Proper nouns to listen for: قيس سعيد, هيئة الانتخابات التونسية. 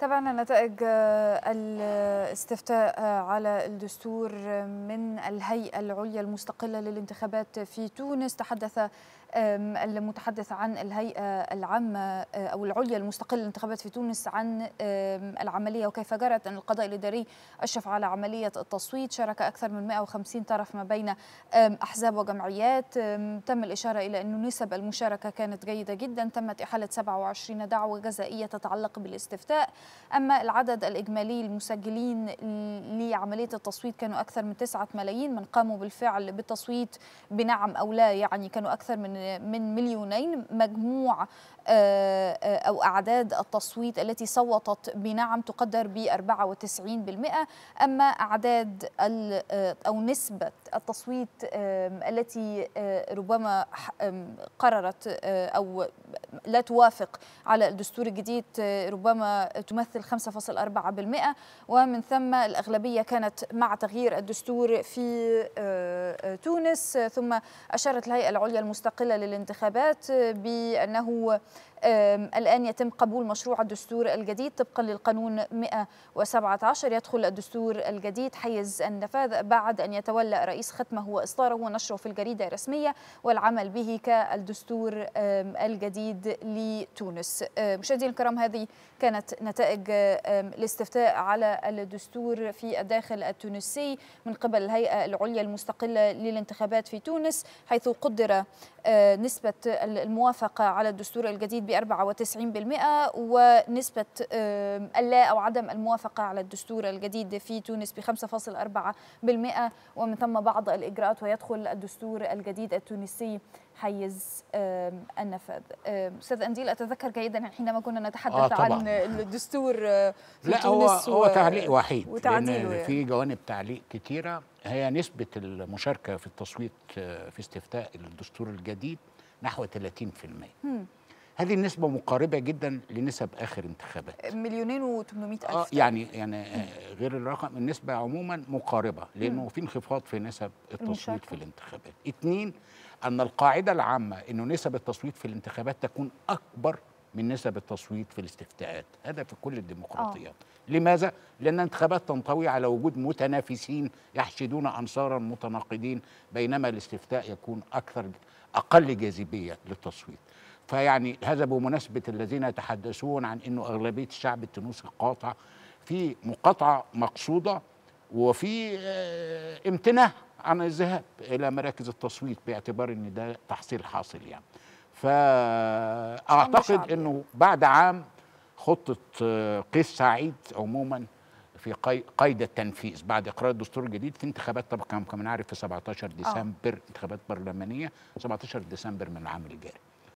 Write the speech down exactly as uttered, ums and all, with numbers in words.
تابعنا نتائج الاستفتاء على الدستور من الهيئة العليا المستقلة للانتخابات في تونس. تحدث المتحدث عن الهيئة العامة أو العليا المستقلة للانتخابات في تونس عن العملية وكيف جرت. أن القضاء الإداري أشرف على عملية التصويت، شارك أكثر من مئة وخمسين طرف ما بين أحزاب وجمعيات. تم الإشارة إلى أن نسب المشاركة كانت جيدة جدا، تمت إحالة سبعة وعشرين دعوة جزائية تتعلق بالاستفتاء. أما العدد الإجمالي المسجلين لعملية التصويت كانوا أكثر من تسعة ملايين من قاموا بالفعل بالتصويت بنعم أو لا، يعني كانوا أكثر من من مليونين. مجموع أو أعداد التصويت التي صوتت بنعم تقدر ب أربعة وتسعين بالمئة، أما أعداد أو نسبة التصويت التي ربما قررت أو لا توافق على الدستور الجديد ربما تمثل خمسة فاصلة أربعة بالمئة، ومن ثم الأغلبية كانت مع تغيير الدستور في تونس. ثم أشارت الهيئة العليا المستقلة للانتخابات بأنه الآن يتم قبول مشروع الدستور الجديد طبقا للقانون مئة وسبعة عشر. يدخل الدستور الجديد حيز النفاذ بعد أن يتولى رئيس ختمه وإصداره ونشره في الجريدة الرسمية والعمل به كالدستور الجديد لتونس. مشاهدينا الكرام، هذه كانت نتائج الاستفتاء على الدستور في الداخل التونسي من قبل الهيئة العليا المستقلة للانتخابات في تونس، حيث قدر نسبة الموافقة على الدستور الجديد بأربعة وتسعين بالمئة، ونسبة اللا أو عدم الموافقة على الدستور الجديد في تونس بخمسة فاصلة أربعة بالمئة، ومن ثم بعض الإجراءات. ويدخل الدستور الجديد التونسي حيز النفاذ. أستاذ أنديل، أتذكر جيدا حينما كنا نتحدث آه عن الدستور في لا تونس هو, و... هو تعليق وحيد لأن في جوانب تعليق كتيرة. هي نسبة المشاركة في التصويت في استفتاء الدستور الجديد نحو ثلاثين بالمئة. هذه النسبة مقاربة جدا لنسب آخر انتخابات مليونين وثمانمئة ألف. آه يعني يعني غير الرقم، النسبة عموما مقاربة لأنه في انخفاض في نسب التصويت في الانتخابات. اثنين، أن القاعدة العامة أنه نسب التصويت في الانتخابات تكون أكبر من نسب التصويت في الاستفتاءات، هذا في كل الديمقراطيات. أوه. لماذا؟ لأن الانتخابات تنطوي على وجود متنافسين يحشدون أنصارا متناقضين، بينما الاستفتاء يكون أكثر أقل جاذبية للتصويت. فيعني هذا بمناسبة الذين يتحدثون عن أنه أغلبية الشعب التونسي قاطع، في مقاطعة مقصودة وفي امتناع عن الذهاب إلى مراكز التصويت باعتبار أن ده تحصيل حاصل. يعني فأعتقد أنه بعد عام خطة قيس سعيد عموما في قيد التنفيذ بعد إقرار الدستور الجديد في انتخابات طبعا كما نعرف في سبعة عشر ديسمبر، انتخابات برلمانية سبعة عشر ديسمبر من العام الجاري.